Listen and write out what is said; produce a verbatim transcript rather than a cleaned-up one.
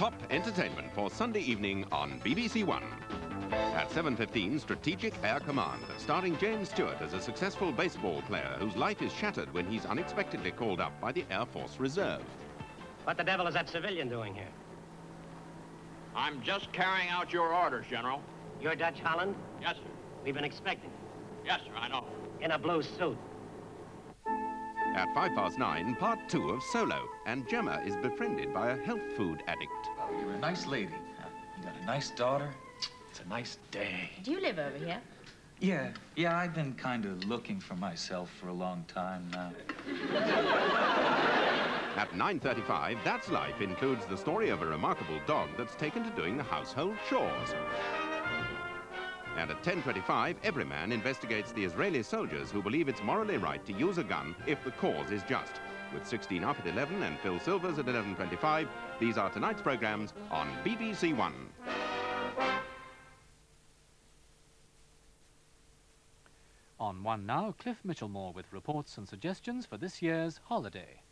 top entertainment for Sunday evening on B B C One. At seven fifteen, Strategic Air Command, starring James Stewart as a successful baseball player whose life is shattered when he's unexpectedly called up by the Air Force Reserve. What the devil is that civilian doing here? I'm just carrying out your orders, General. You're Dutch Holland? Yes, sir. We've been expecting you. Yes, sir, I know. In a blue suit. At five past nine, part two of Solo, and Gemma is befriended by a health food addict. Oh, you're a nice lady. You got a nice daughter. It's a nice day. Do you live over here? Yeah, yeah, I've been kind of looking for myself for a long time now. At nine thirty-five, That's Life includes the story of a remarkable dog that's taken to doing the household chores. And at ten twenty-five, Everyman investigates the Israeli soldiers who believe it's morally right to use a gun if the cause is just. With sixteen up at eleven and Phil Silvers at eleven twenty-five, these are tonight's programmes on B B C One. On One Now, Cliff Mitchellmore with reports and suggestions for this year's Holiday.